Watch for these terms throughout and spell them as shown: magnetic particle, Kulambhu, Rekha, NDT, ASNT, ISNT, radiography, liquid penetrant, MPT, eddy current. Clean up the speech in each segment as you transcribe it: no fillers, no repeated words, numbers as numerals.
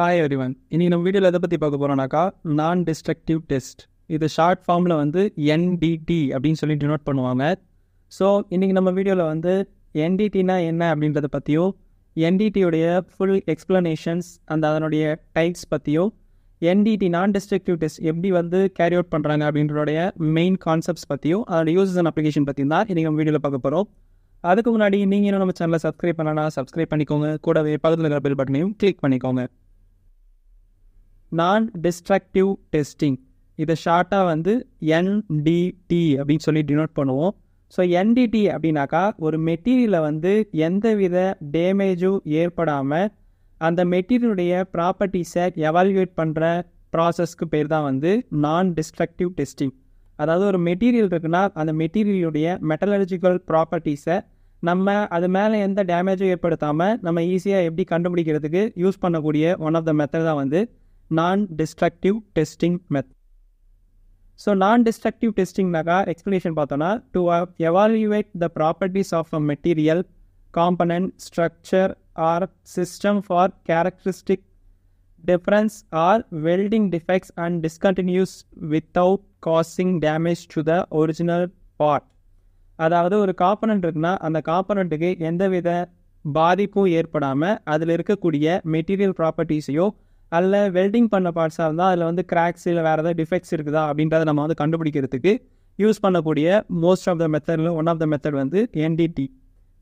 Hi everyone. In this video, we will talk about non-destructive test. This is short form NDT. So, in this video, NDT is NDT full explanations and types. NDT non-destructive test is carry out the main concepts and uses and application. In this video, if you subscribe to our channel, subscribe and click the bell button. Non-destructive testing. This is short NDT denote. So NDT ஒரு material எந்தவித damage ஏற்படாம அந்த material உடைய properties evaluate பண்ற process க்கு பேர் தான் non-destructive testing. அதாவது ஒரு மெட்டீரியல் இருக்குன்னா அந்த மெட்டீரியலுடைய மெட்டலர்ஜிக்கல் ப்ராப்பர்ட்டிஸை நம்ம அது மேலே எந்த டேமேஜும் ஏற்படுத்தாமல் நம்ம ஈஸியாக எப்படி கண்டுபிடிக்கிறதுக்கு யூஸ் பண்ணக்கூடிய ஒன் ஆஃப் த மெத்தட் தான் non destructive testing method. So non destructive டெஸ்டிங்னாக்கா எக்ஸ்ப்ளனேஷன் பார்த்தோன்னா to evaluate the properties of a material component structure or system for characteristic difference are welding defects and discontinues without causing damage to the original part. அதாவது ஒரு component இருக்குன்னா அந்த காம்பனன்ட்டுக்கு எந்தவித பாதிப்பும் ஏற்படாமல் அதில் இருக்கக்கூடிய மெட்டீரியல் ப்ராப்பர்ட்டிஸையோ அல்ல வெல்டிங் பண்ண பார்ட்ஸாக இருந்தால் அதில் கிராக்ஸ் இல்லை வேறு ஏதாவது டிஃபெக்ட்ஸ் இருக்குதா அப்படின்றத நம்ம கண்டுபிடிக்கிறதுக்கு யூஸ் பண்ணக்கூடிய மோஸ்ட் ஆஃப் த மெத்தடில் one of the method NDT.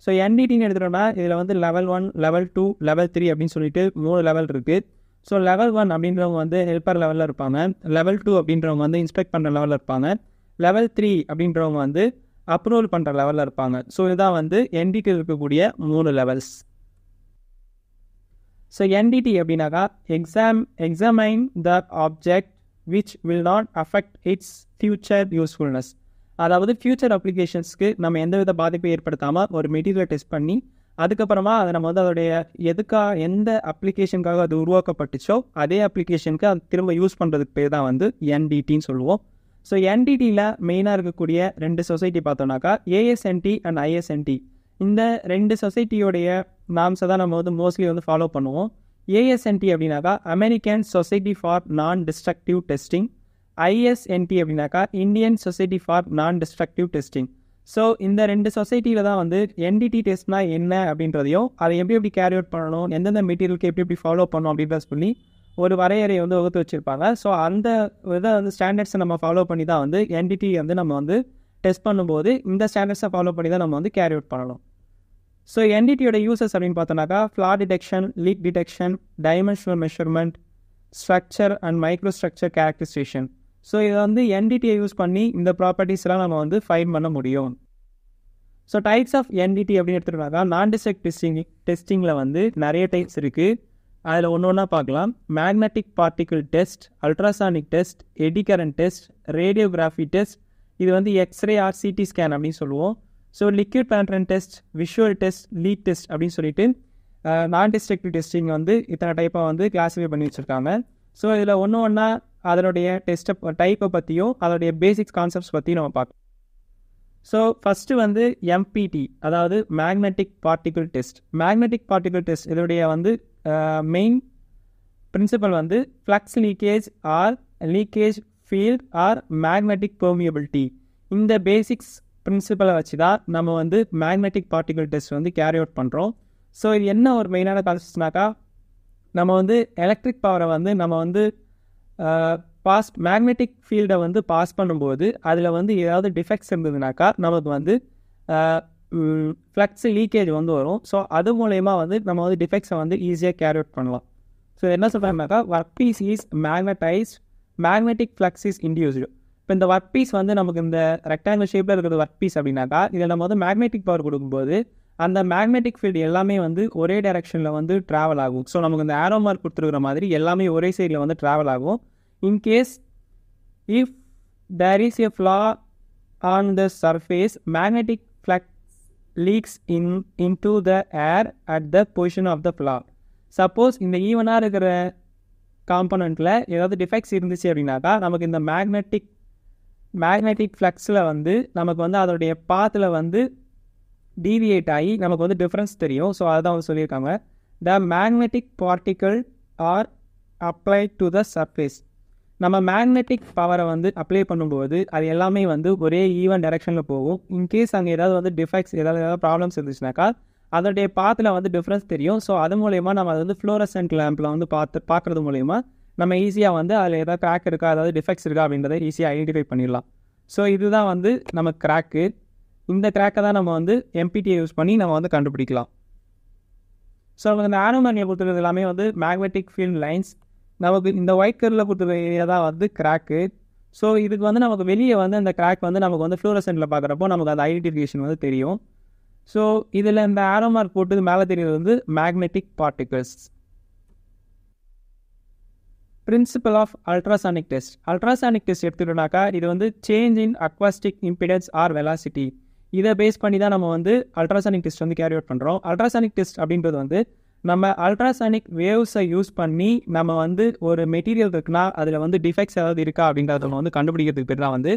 So NDTன்னு எடுத்துட்டோம்னா இதில் லெவல் 1, லெவல் 2, லெவல் 3 அப்படின்னு சொல்லிட்டு 3 லெவல் இருக்குது. ஸோ லெவல் 1 அப்படின்றவங்க ஹெல்ப்பர் லெவலில் இருப்பாங்க, லெவல் 2 அப்படின்றவங்க இன்ஸ்பெக்ட் பண்ணுற லெவலில் இருப்பாங்க, லெவல் 3 அப்படின்றவங்க அப்ரூவல் பண்ணுற லெவலில் இருப்பாங்க. ஸோ இதுதான் NDT இருக்கக்கூடிய 3 லெவல்ஸ். ஸோ NDT அப்படின்னாக்கா examine the object which will not affect its future usefulness. அதாவது ஃபியூச்சர் அப்ளிகேஷன்ஸ்க்கு நம்ம எந்தவித பாதிப்பை ஏற்படுத்தாமல் ஒரு மெட்டீரியலை டெஸ்ட் பண்ணி அதுக்கப்புறமா அதை நம்ம அதோடைய எதுக்காக எந்த அப்ளிகேஷனுக்காக அது உருவாக்கப்பட்டுச்சோ அதே அப்ளிகேஷனுக்கு அது திரும்ப யூஸ் பண்ணுறதுக்கு பேர் தான் NDTன்னு சொல்லுவோம். ஸோ NDTயில் மெயினாக இருக்கக்கூடிய 2 சொசைட்டி பார்த்தோம்னாக்கா ASNT அண்ட் ISNT. இந்த 2 சொசைட்டியோடைய நாம்ஸை தான் நம்ம மோஸ்ட்லி ஃபாலோ பண்ணுவோம். ASNT அப்படின்னாக்கா அமெரிக்கன் சொசைட்டி ஃபார் நான் டிஸ்ட்ரக்டிவ் டெஸ்டிங், ISNT அப்படின்னாக்கா இந்தியன் சொசைட்டி ஃபார் நான் டிஸ்ட்ரக்டிவ் டெஸ்டிங். ஸோ இந்த 2 சொசைட்டியில் தான் NDT டெஸ்ட்னா என்ன அப்படின்றதையும் அதை எப்படி கேரி அவுட் பண்ணணும், எந்தெந்த மெட்டீரியலுக்கு எப்படி ஃபாலோ பண்ணணும் அப்படின்ற சொல்லி ஒரு வரையறையை வகுத்து வச்சுருப்பாங்க. ஸோ அந்த இதை ஸ்டாண்டர்ட்ஸை நம்ம ஃபாலோ பண்ணி தான் NDT நம்ம டெஸ்ட் பண்ணும்போது இந்த ஸ்டாண்டர்ட்ஸை ஃபாலோ பண்ணி தான் நம்ம கேரி அவுட் பண்ணணும். ஸோ NDTயோட யூசஸ் அப்படின்னு பார்த்தோம்னாக்கா flaw detection, leak detection, dimensional measurement, structure and micro structure characterisation. So இதை NDTயை யூஸ் பண்ணி இந்த ப்ராப்பர்ட்டிஸ்லாம் நம்ம ஃபைண்ட் பண்ண முடியும். ஸோ டைப்ஸ் ஆஃப் NDT அப்படின்னு எடுத்துகிட்டோம்னாக்கா நான் டிஸ்ட்ரக்டிவ் டெஸ்டிங்கில் நிறைய டைப்ஸ் இருக்குது. அதில் ஒன்று ஒன்றா பார்க்கலாம். Magnetic particle test, ultrasonic test, eddy current test, radiography test, இது எக்ஸ்ரே ஆர் சிடி ஸ்கேன் அப்படின்னு சொல்லுவோம். So liquid penetrant test, visual test, leak test அப்படின்னு சொல்லிட்டு நான் டிஸ்ட்ரக்டிவ் டெஸ்டிங் இத்தனை டைப்பாக கிளாஸிஃபை பண்ணி வச்சுருக்காங்க. ஸோ இதில் ஒன்று ஒன்றா அதனுடைய டெஸ்ட்டை டைப்பை பற்றியும் அதனுடைய பேசிக்ஸ் கான்செப்ட்ஸ் பற்றியும் நம்ம பார்க்கலாம். ஸோ ஃபஸ்ட்டு MPT, அதாவது magnetic particle test. Magnetic particle test இதோடைய main principle flux leakage or leakage field or magnetic permeability. இந்த பேசிக்ஸ் பிரின்சிபலை வச்சு தான் நம்ம magnetic particle test carry out பண்ணுறோம். ஸோ இது என்ன ஒரு மெயினான கான்செப்ட்னாக்கா நம்ம எலக்ட்ரிக் பவரை நம்ம பாஸ் மேக்னெட்டிக் ஃபீல்டை பாஸ் பண்ணும்போது அதில் ஏதாவது டிஃபெக்ட்ஸ் இருந்ததுனாக்கா நமக்கு ஃப்ளக்ஸ் லீக்கேஜ் வரும். ஸோ அது மூலயமா நம்ம டிஃபெக்ட்ஸை ஈஸியாக கேரி அவுட் பண்ணலாம். ஸோ என்ன சொல்கிறாங்கனாக்கா work piece is magnetized, magnetic flux is induced. இப்போ இந்த ஒர்க் பீஸ் நமக்கு இந்த ரெக்டாங்கிள் ஷேப்பில் இருக்கிறது ஒர்க் பீஸ் அப்படின்னாக்கா இதில் நம்ம மேக்னெட்டிக் பவர் கொடுக்கும்போது அந்த மேக்னெட்டிக் ஃபீல்டு எல்லாமே ஒரே டைரெக்ஷனில் ட்ராவல் ஆகும். ஸோ நமக்கு இந்த ஆரோ மார்க் கொடுத்துருக்கிற மாதிரி எல்லாமே ஒரே சைடில் ட்ராவல் ஆகும். In case if there is a flaw on the surface magnetic flux leaks into the air at the position of the flaw. Suppose இந்த ஈவனாக இருக்கிற காம்பனண்ட்டில் ஏதாவது டிஃபெக்ட்ஸ் இருந்துச்சு அப்படின்னாக்கா நமக்கு இந்த மேக்னெட்டிக் ஃப்ளக்ஸில் நமக்கு அதோடைய பாத்தில் டீவியேட் ஆகி நமக்கு டிஃப்ரென்ஸ் தெரியும். ஸோ அதுதான் சொல்லியிருக்காங்க the magnetic particle are applied to the surface. நம்ம மேக்னெட்டிக் பவரை வந்து அப்ளை பண்ணும்போது அது எல்லாமே வந்து ஒரே ஈவன் டைரக்ஷனில் போகும். இன்கேஸ் அங்கே ஏதாவது வந்து டிஃபெக்ட்ஸ் ஏதாவது ப்ராப்ளம்ஸ் இருந்துச்சுனாக்கா அதோடைய பாத்தில் வந்து டிஃப்ரென்ஸ் தெரியும். ஸோ அது மூலயமா நம்ம அது வந்து ஃப்ளோரசன்ட் லேம்பில் வந்து பார்க்குறது மூலயமா நம்ம ஈஸியாக வந்து அதில் ஏதாவது கிராக் இருக்கா அதாவது டிஃபெக்ட்ஸ் இருக்கா அப்படின்றத ஈஸியாக ஐடென்டிஃபை பண்ணிடலாம். ஸோ இதுதான் வந்து நம்ம கிராக்கு. இந்த கிராக்கை தான் நம்ம வந்து எம்பிடியை யூஸ் பண்ணி நம்ம வந்து கண்டுபிடிக்கலாம். ஸோ நமக்கு இந்த ஆனோமனியை கொடுத்துருக்கிறது எல்லாமே வந்து மேக்னெட்டிக் ஃபீல்ட் லைன்ஸ். நமக்கு இந்த ஒயிட் கலரில் கொடுத்துருக்க ஏரியா தான் வந்து கிராக்கு. ஸோ இதுக்கு வந்து நமக்கு வெளியே வந்து அந்த கிராக் வந்து நமக்கு வந்து ஃப்ளோரசன்ட்டில் பார்க்குறப்போ நமக்கு அந்த ஐடென்டிஃபிகேஷன் வந்து தெரியும். ஸோ இதில் இந்த ஆரோ மார்க் போட்டு மேலே தெரிகிறது வந்து magnetic particles. Principle of ultrasonic test. Ultrasonic test எடுத்துக்கிட்டோம்னாக்கா இது வந்து change in acoustic impedance or velocity. இதை பேஸ் பண்ணி தான் நம்ம வந்து அல்ட்ராசானிக் டெஸ்ட் வந்து கேரி அவுட் பண்ணுறோம். அல்ட்ராசானிக் டெஸ்ட் அப்படின்றது வந்து நம்ம அல்ட்ராசானிக் வேவ்ஸை யூஸ் பண்ணி நம்ம வந்து ஒரு மெட்டீரியல் இருக்குன்னா அதில் வந்து டிஃபெக்ட்ஸ் ஏதாவது இருக்கா அப்படின்றத நம்ம வந்து கண்டுபிடிக்கிறதுக்கு பேர் தான் வந்து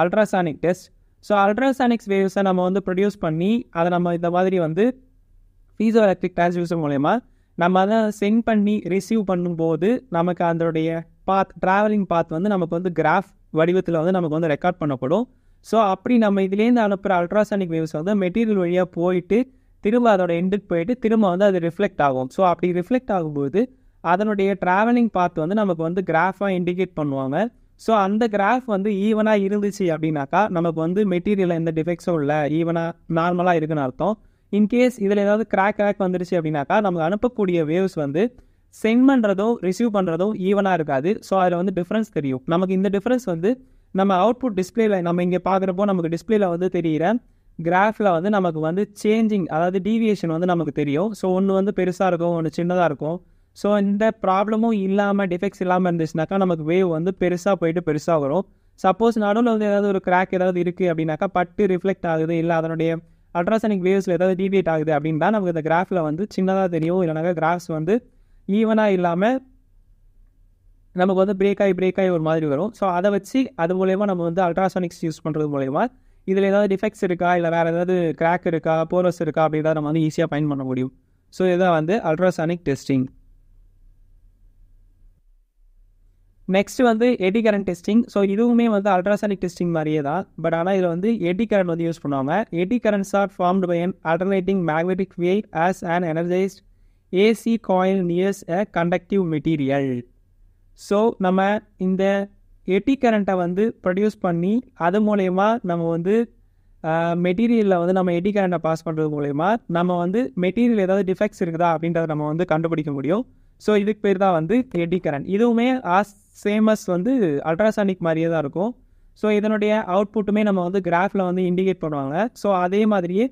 அல்ட்ராசானிக் டெஸ்ட். ஸோ அல்ட்ராசானிக்ஸ் வேவ்ஸை நம்ம வந்து ப்ரொடியூஸ் பண்ணி அதை நம்ம இந்த மாதிரி வந்து பீசோ எலக்ட்ரிக் டிரான்ஸ்டியூசர் மூலயமா நம்ம அதை சென்ட் பண்ணி ரிசீவ் பண்ணும்போது நமக்கு அதனுடைய பாத் ட்ராவலிங் பாத் வந்து நமக்கு வந்து கிராஃப் வடிவத்தில் வந்து நமக்கு வந்து ரெக்கார்ட் பண்ணப்படும். ஸோ அப்படி நம்ம இதுலேருந்து அனுப்புகிற அல்ட்ராசானிக் வேவ்ஸ் வந்து மெட்டீரியல் வழியாக போயிட்டு திரும்ப அதோட எண்டுக்கு போயிட்டு திரும்ப வந்து அது ரிஃப்ளெக்ட் ஆகும். ஸோ அப்படி ரிஃப்ளெக்ட் ஆகும்போது அதனுடைய ட்ராவலிங் பாத் வந்து நமக்கு வந்து கிராஃபாக இண்டிகேட் பண்ணுவாங்க. ஸோ அந்த கிராஃப் வந்து ஈவனாக இருந்துச்சு அப்படின்னாக்கா நமக்கு வந்து மெட்டீரியலில் எந்த டிஃபெக்ட்ஸும் இல்லை, ஈவனாக நார்மலாக இருக்குன்னு அர்த்தம். இன்கேஸ் இதில் ஏதாவது கிராக் வந்துருச்சு அப்படின்னாக்கா நமக்கு அனுப்பக்கூடிய வேவ்ஸ் வந்து சென்ட் பண்ணுறதும் ரிசீவ் பண்ணுறதும் ஈவனாக இருக்காது. ஸோ அதில் வந்து டிஃப்ரென்ஸ் தெரியும். நமக்கு இந்த டிஃப்ரென்ஸ் வந்து நம்ம அவுட்புட் டிஸ்பிளேல நம்ம இங்கே பார்க்குறப்போ நமக்கு டிஸ்பிளேல வந்து தெரிகிற கிராஃபில் வந்து நமக்கு வந்து சேஞ்சிங் அதாவது டீவியேஷன் வந்து நமக்கு தெரியும். ஸோ ஒன்று வந்து பெருசாக இருக்கும், ஒன்று சின்னதாக இருக்கும். ஸோ இந்த ப்ராப்ளமும் இல்லாமல் டிஃபெக்ட்ஸ் இல்லாமல் இருந்துச்சுனாக்கா நமக்கு வேவ் வந்து பெருசாக போயிட்டு பெருசாக வரும். சப்போஸ் நடுவில் வந்து ஏதாவது ஒரு கிராக் ஏதாவது இருக்குது அப்படின்னாக்கா பட்டு ரிஃப்ளெக்ட் ஆகுது இல்லை அதனுடைய அல்ட்ராசானிக் வேவ்ஸில் ஏதாவது டீவியேட் ஆகுது அப்படின்னா நமக்கு இந்த கிராஃபில் வந்து சின்னதாக தெரியும். இல்லைனாக்கா கிராஃப்ஸ் வந்து ஈவனாக இல்லாமல் நமக்கு வந்து பிரேக் ஆகி ஒரு மாதிரி வரும். ஸோ அதை வச்சு அது மூலயமா நம்ம வந்து அல்ட்ராசானிக்ஸ் யூஸ் பண்ணுறது மூலயமா இதில் ஏதாவது டிஃபெக்ட்ஸ் இருக்கா இல்லை வேறு ஏதாவது கிராக் இருக்கா போரஸ் இருக்கா அப்படி தான் நம்ம வந்து ஈஸியாக ஃபைண்ட் பண்ண முடியும். ஸோ இதுதான் வந்து அல்ட்ராசானிக் டெஸ்டிங். நெக்ஸ்ட்டு வந்து எடி கரண்ட் டெஸ்டிங். ஸோ இதுவுமே வந்து அல்ட்ராசானிக் டெஸ்டிங் மாதிரியே தான், பட் ஆனால் இதில் வந்து எடி கரண்ட் வந்து யூஸ் பண்ணுவாங்க. Eddy currents are formed by an alternating magnetic wave as an energized AC coil nears a conductive material. So நம்ம இந்த எடி கரண்ட்டை வந்து ப்ரொடியூஸ் பண்ணி அது மூலயமா நம்ம வந்து மெட்டீரியலில் வந்து நம்ம எடி கரண்ட்டை பாஸ் பண்ணுறது மூலயமா நம்ம வந்து மெட்டீரியல் ஏதாவது டிஃபெக்ட்ஸ் இருக்குதா அப்படின்றத நம்ம வந்து கண்டுபிடிக்க முடியும். ஸோ இதுக்கு பேர் தான் வந்து எடி கரண்ட். இதுவுமே சேமஸ் வந்து அல்ட்ராசானிக் மாதிரியே தான் இருக்கும். ஸோ இதனுடைய அவுட்புட்டுமே நம்ம வந்து கிராஃபில் வந்து இண்டிகேட் பண்ணுவாங்க. ஸோ அதே மாதிரியே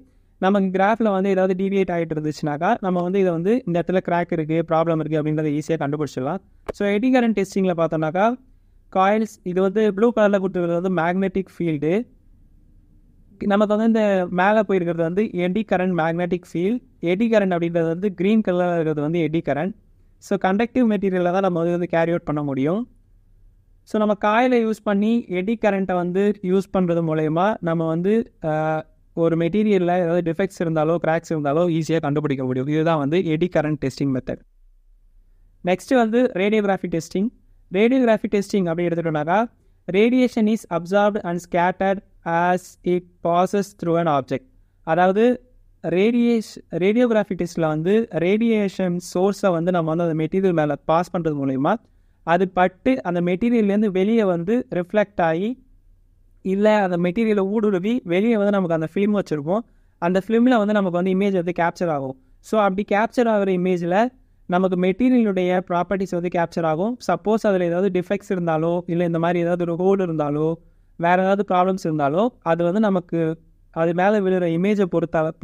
நமக்கு கிராஃபில் வந்து ஏதாவது டீவியேட் ஆகிட்டு இருந்துச்சுனாக்கா நம்ம வந்து இதை வந்து இந்த இடத்துல கிராக் இருக்குது ப்ராப்ளம் இருக்குது அப்படின்றத ஈஸியாக கண்டுபிடிச்சிடலாம். ஸோ எடி கரண்ட் டெஸ்டிங்கில் பார்த்தோம்னாக்கா காயில்ஸ் இது வந்து ப்ளூ கலரில் கொடுத்துருக்கிறது வந்து மேக்னெட்டிக் ஃபீல்டு. நமக்கு வந்து இந்த மேலே போயிருக்கிறது வந்து eddy current magnetic field. Eddy current அப்படின்றது வந்து க்ரீன் கலரில் இருக்கிறது வந்து எடி கரண்ட். ஸோ கண்டக்டிவ் மெட்டீரியலில் தான் நம்ம வந்து கேரி அவுட் பண்ண முடியும். ஸோ நம்ம காயிலை யூஸ் பண்ணி எடி கரண்ட்டை வந்து யூஸ் பண்ணுறது மூலயமா நம்ம வந்து ஒரு மெட்டீரியலில் ஏதாவது டிஃபெக்ட்ஸ் இருந்தாலோ கிராக்ஸ் இருந்தாலோ ஈஸியாக கண்டுபிடிக்க முடியும். இதுதான் வந்து eddy current testing method. Next வந்து ரேடியோகிராஃபி டெஸ்டிங். ரேடியோகிராஃபி டெஸ்டிங் அப்படி எடுத்துகிட்டோம்னாக்கா radiation is absorbed and scattered as it passes through an object. அதாவது ரேடியோகிராஃபி டெஸ்ட்டில் வந்து ரேடியேஷன் சோர்ஸை வந்து நம்ம வந்து அந்த மெட்டீரியல் மேலே பாஸ் பண்ணுறது மூலயமா அது பட்டு அந்த மெட்டீரியல்லேருந்து வெளியே வந்து ரிஃப்ளெக்ட் ஆகி இல்லை அந்த மெட்டீரியலை ஊடுருவி வெளியே வந்து நமக்கு அந்த ஃபிலிம் வச்சுருப்போம். அந்த ஃபிலிமில் வந்து நமக்கு வந்து இமேஜ் வந்து கேப்சர் ஆகும். ஸோ அப்படி கேப்சர் ஆகிற இமேஜில் நமக்கு மெட்டீரியலுடைய ப்ராப்பர்ட்டிஸ் வந்து கேப்சர் ஆகும். சப்போஸ் அதில் ஏதாவது டிஃபெக்ட்ஸ் இருந்தாலோ இல்லை இந்த மாதிரி ஏதாவது ஒரு ஹோல் இருந்தாலோ வேறு ஏதாவது ப்ராப்ளம்ஸ் இருந்தாலோ அது வந்து நமக்கு அது மேலே விழுகிற இமேஜை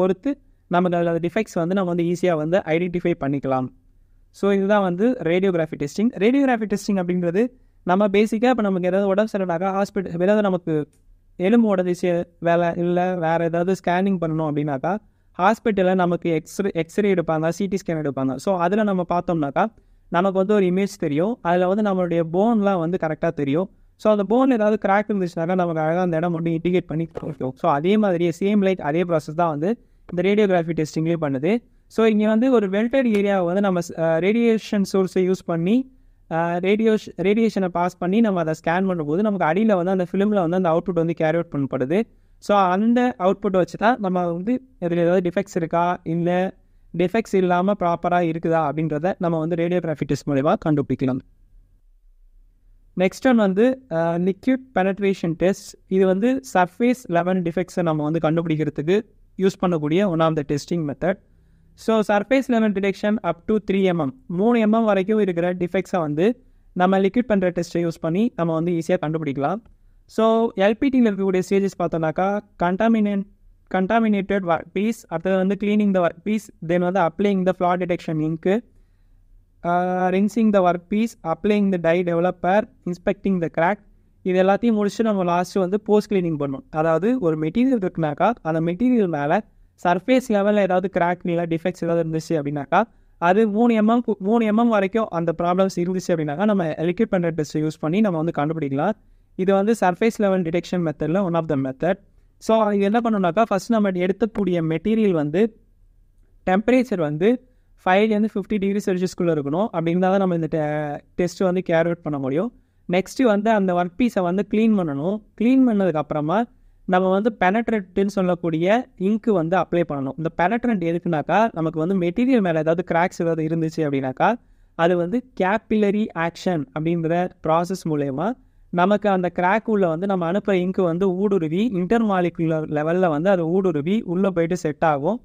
பொறுத்து நமக்கு அதில் டிஃபெக்ட்ஸ் வந்து நம்ம வந்து ஈஸியாக வந்து ஐடென்டிஃபை பண்ணிக்கலாம். ஸோ இதுதான் வந்து ரேடியோகிராஃபி டெஸ்டிங். ரேடியோகிராஃபி டெஸ்டிங் அப்படின்றது நம்ம பேசிக்காக இப்போ நமக்கு ஏதாவது உடம்பு சரியில்லைனாக்கா ஹாஸ்பிட்டல் ஏதாவது நமக்கு எலும்பு உடஞ்சிச்சு வேலை இல்லை வேறு ஏதாவது ஸ்கேனிங் பண்ணணும் அப்படின்னாக்கா ஹாஸ்பிட்டலில் நமக்கு எக்ஸ்ரே எடுப்பாங்க, சிடி ஸ்கேன் எடுப்பாங்க. ஸோ அதில் நம்ம பார்த்தோம்னாக்கா நமக்கு வந்து ஒரு இமேஜ் தெரியும். அதில் வந்து நம்மளுடைய போன்லாம் வந்து கரெக்டாக தெரியும். ஸோ அந்த போனில் ஏதாவது கிராக் இருந்துச்சுனாக்கா நமக்கு அழகாக அந்த இடம் மட்டும் இண்டிகேட் பண்ணி கொடுக்கும். ஸோ அதே மாதிரியே சேம் லைக் அதே ப்ராசஸ் தான் வந்து இந்த ரேடியோகிராஃபி டெஸ்டிங்லேயும் பண்ணுது. ஸோ இங்கே வந்து ஒரு வெல்டட் ஏரியாவை வந்து நம்ம ரேடியேஷன் சோர்ஸை யூஸ் பண்ணி ரேடியேஷனை பாஸ் பண்ணி நம்ம அதை ஸ்கேன் பண்ணும்போது நமக்கு அடியில் வந்து அந்த ஃபிலிமில் வந்து அந்த அவுட்புட் வந்து கேரி அவுட் பண்ணப்படுது. ஸோ அந்த அவுட்புட் வச்சு தான் நம்ம வந்து இதில் ஏதாவது டிஃபெக்ட்ஸ் இருக்கா இல்லை டிஃபெக்ட்ஸ் இல்லாமல் ப்ராப்பராக இருக்குதா அப்படின்றத நம்ம வந்து ரேடியோகிராஃபி டெஸ்ட் மூலமா கண்டுபிடிக்கலாம். நெக்ஸ்ட் ஒன் வந்து லிக்விட் பெனட்ரேஷன் டெஸ்ட். இது வந்து சர்ஃபேஸ் லெவல் டிஃபெக்ட்ஸை நம்ம வந்து கண்டுபிடிக்கிறதுக்கு யூஸ் பண்ணக்கூடிய one of the testing method. So surface level detection up to 3 mm வரைக்கும் இருக்கிற டிஃபெக்ட்ஸை வந்து நம்ம லிக்விட் பண்ணுற டெஸ்ட்டை யூஸ் பண்ணி நம்ம வந்து ஈஸியாக கண்டுபிடிக்கலாம். ஸோ எல்பிடியில் இருக்கக்கூடிய ஸ்டேஜஸ் பார்த்தோம்னாக்கா கண்டாமினேட்டட் ஒர்க் பீஸ், அடுத்தது வந்து cleaning the work piece, then வந்து அப்ளைங் த ஃப்ளா டிடெக்ஷன் இங்கு, rinsing the work piece, applying the dye developer, inspecting the crack. இது எல்லாத்தையும் முடிச்சு நம்ம லாஸ்ட்டு வந்து போஸ்ட் க்ளீனிங் பண்ணணும். அதாவது ஒரு மெட்டீரியல் இருக்குனாக்கா அந்த மெட்டீரியல் மேலே சர்ஃபேஸ் லெவலில் ஏதாவது கிராக் இல்லை டிஃபெக்ட்ஸ் ஏதாவது இருந்துச்சு அப்படின்னாக்கா அது 3 mm வரைக்கும் அந்த ப்ராப்ளம்ஸ் இருந்துச்சு அப்படின்னாக்கா நம்ம லிக்விட் பண்ணுற டெஸ்ட்டை யூஸ் பண்ணி நம்ம வந்து கண்டுபிடிக்கலாம். இது வந்து சர்ஃபேஸ் லெவல் டிடெக்ஷன் மெத்தடில் one of the method. So இது என்ன பண்ணோம்னாக்கா ஃபஸ்ட் நம்ம எடுக்கக்கூடிய மெட்டீரியல் வந்து டெம்பரேச்சர் வந்து 5 to 50 டிகிரி செல்சியஸ்குள்ளே இருக்கணும். அப்படி இருந்தால் தான் நம்ம இந்த டெஸ்ட்டு வந்து கேரி அவுட் பண்ண முடியும். நெக்ஸ்ட்டு வந்து அந்த ஒர்க் பீஸை வந்து க்ளீன் பண்ணணும். க்ளீன் பண்ணதுக்கப்புறமா நம்ம வந்து பெனட்ரண்ட்னு சொல்லக்கூடிய இங்கு வந்து அப்ளை பண்ணணும். இந்த பெனட்ரண்ட் எதுக்குனாக்கா நமக்கு வந்து மெட்டீரியல் மேலே ஏதாவது கிராக்ஸ் ஏதாவது இருந்துச்சு அப்படின்னாக்கா அது வந்து கேப்பிலரி ஆக்ஷன் அப்படிங்கிற ப்ராசஸ் மூலயமா நமக்கு அந்த கிராக் உள்ளே வந்து நம்ம அனுப்புகிற இங்கு வந்து ஊடுருவி இன்டர்மாலிகுலர் லெவலில் வந்து அது ஊடுருவி உள்ளே போய்ட்டு செட் ஆகும்.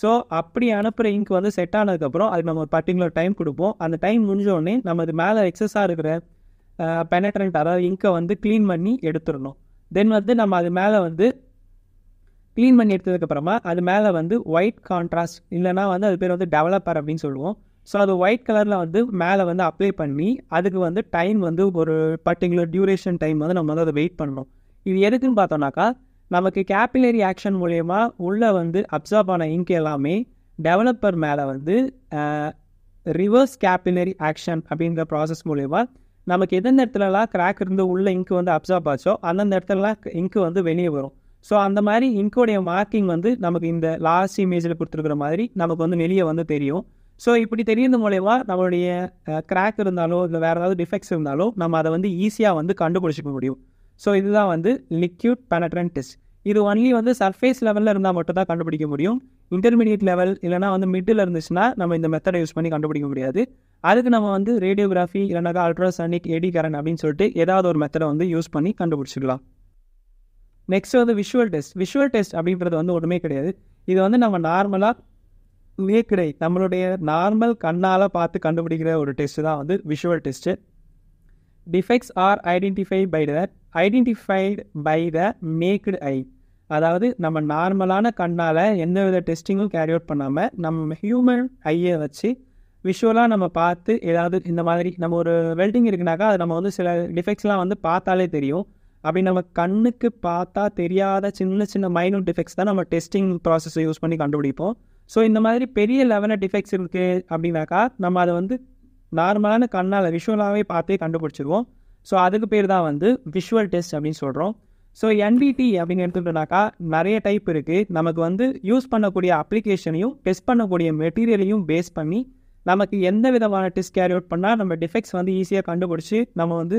ஸோ அப்படி அனுப்புகிற இங்கு வந்து செட் ஆனதுக்கப்புறம் அது நம்ம ஒரு பர்டிகுலர் டைம் கொடுப்போம். அந்த டைம் முடிஞ்சோடனே நம்ம அது மேலே எக்ஸஸாக இருக்கிற பெனட்ரண்ட் அதாவது இங்கை வந்து க்ளீன் பண்ணி எடுத்துடணும். தென் வந்து நம்ம அது மேலே வந்து க்ளீன் பண்ணி எடுத்ததுக்கப்புறமா அது மேலே வந்து ஒயிட் கான்ட்ராஸ்ட் இல்லைனா வந்து அது பேர் வந்து டெவலப்பர் அப்படின்னு சொல்லுவோம். ஸோ அது ஒயிட் கலரில் வந்து மேலே வந்து அப்ளை பண்ணி அதுக்கு வந்து டைம் வந்து ஒரு பர்டிகுலர் டியூரேஷன் டைம் வந்து நம்ம வந்து அதை வெயிட் பண்ணணும். இது எதுக்குன்னு பார்த்தோம்னாக்கா நமக்கு கேப்பிலரி ஆக்ஷன் மூலயமா உள்ளே வந்து அப்சார்ப் ஆன இங்க் எல்லாமே டெவலப்பர் மேலே வந்து ரிவர்ஸ் கேப்பிலரி ஆக்ஷன் அப்படிங்கிற ப்ராசஸ் மூலயமா நமக்கு எந்தெந்த இடத்துலலாம் கிராக் இருந்து உள்ளே இங்கு வந்து அப்சார்ப் ஆச்சோ அந்தந்த இடத்துலலாம் இங்கு வந்து வெளியே வரும். ஸோ அந்த மாதிரி இங்கோடைய மார்க்கிங் வந்து நமக்கு இந்த லாஸ்ட் இமேஜில் கொடுத்துருக்குற மாதிரி நமக்கு வந்து வெளியே வந்து தெரியும். ஸோ இப்படி தெரியுது மூலயமா நம்மளுடைய கிராக் இருந்தாலோ இல்லை வேறு ஏதாவது டிஃபெக்ட்ஸ் இருந்தாலோ நம்ம அதை வந்து ஈஸியாக வந்து கண்டுபிடிச்சிக்க முடியும். ஸோ இதுதான் வந்து லிக்விட் பெனட்ரண்ட் டெஸ்ட். இது ஒன்லி வந்து சர்ஃபேஸ் லெவலில் இருந்தால் மட்டும் தான் கண்டுபிடிக்க முடியும். இன்டர்மீடியட் லெவல் இல்லைனா வந்து மிடில் இருந்துச்சுன்னா நம்ம இந்த மெத்தடை யூஸ் பண்ணி கண்டுபிடிக்க முடியாது. அதுக்கு நம்ம வந்து ரேடியோகிராஃபி இல்லைனாக்கா அல்ட்ராசானிக் எடி கரண்ட் அப்படின்னு சொல்லிட்டு ஏதாவது ஒரு மெத்தடை வந்து யூஸ் பண்ணி கண்டுபிடிச்சிக்கலாம். நெக்ஸ்ட் வந்து விஷுவல் டெஸ்ட். விஷுவல் டெஸ்ட் அப்படின்றது வந்து ஒன்றுமே கிடையாது. இது வந்து நம்ம நார்மலாக வேக்கிடை நம்மளுடைய நார்மல் கண்ணால் பார்த்து கண்டுபிடிக்கிற ஒரு டெஸ்ட்டு தான் வந்து visual test. Defects are identified by the naked eye. அதாவது நம்ம நார்மலான கண்ணால் எந்த வித டெஸ்டிங்கும் கேரி அவுட் பண்ணாமல் நம்ம ஹியூமன் ஐயை வச்சு விஷுவலாக நம்ம பார்த்து ஏதாவது இந்த மாதிரி நம்ம ஒரு வெல்டிங் இருக்குனாக்கா அது நம்ம வந்து சில டிஃபெக்ட்ஸ்லாம் வந்து பார்த்தாலே தெரியும். அப்படி நம்ம கண்ணுக்கு பார்த்தா தெரியாத சின்ன சின்ன மைனூட் டிஃபெக்ட்ஸ் தான் நம்ம டெஸ்டிங் ப்ராசஸை யூஸ் பண்ணி கண்டுபிடிப்போம். ஸோ இந்த மாதிரி பெரிய லெவலில் டிஃபெக்ட்ஸ் இருக்குது அப்படின்னாக்கா நம்ம அதை வந்து நார்மலான கண்ணால் விஷுவலாகவே பார்த்தே கண்டுபிடிச்சிருவோம். ஸோ அதுக்கு பேர் தான் வந்து விஷுவல் டெஸ்ட் அப்படின்னு சொல்கிறோம். ஸோ NDT அப்படின்னு எடுத்துக்கிட்டோம்னாக்கா நிறைய டைப் இருக்குது. நமக்கு வந்து யூஸ் பண்ணக்கூடிய அப்ளிகேஷனையும் டெஸ்ட் பண்ணக்கூடிய மெட்டீரியலையும் பேஸ் பண்ணி நமக்கு எந்த விதமான டெஸ்ட் கேரி அவுட் பண்ணால் நம்ம டிஃபெக்ட்ஸ் வந்து ஈஸியாக கண்டுபிடிச்சி நம்ம வந்து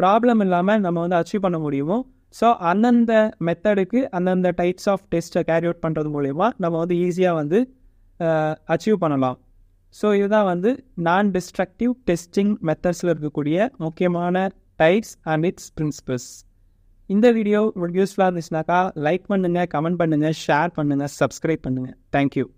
ப்ராப்ளம் இல்லாமல் நம்ம வந்து அச்சீவ் பண்ண முடியுமோ ஸோ அந்தந்த மெத்தடுக்கு அந்தந்த டைப்ஸ் ஆஃப் டெஸ்ட்டை கேரி அவுட் பண்ணுறது மூலயமா நம்ம வந்து ஈஸியாக வந்து அச்சீவ் பண்ணலாம். ஸோ இதுதான் வந்து நான் டிஸ்ட்ரக்டிவ் டெஸ்டிங் மெத்தட்ஸில் இருக்கக்கூடிய முக்கியமான டைப்ஸ் அண்ட் இட்ஸ் பிரின்சிபல்ஸ். இந்த வீடியோ உங்களுக்கு யூஸ்ஃபுல்லாக இருந்துச்சுனாக்கா லைக் பண்ணுங்கள், கமெண்ட் பண்ணுங்கள், ஷேர் பண்ணுங்கள், சப்ஸ்கிரைப் பண்ணுங்கள். தேங்க்யூ.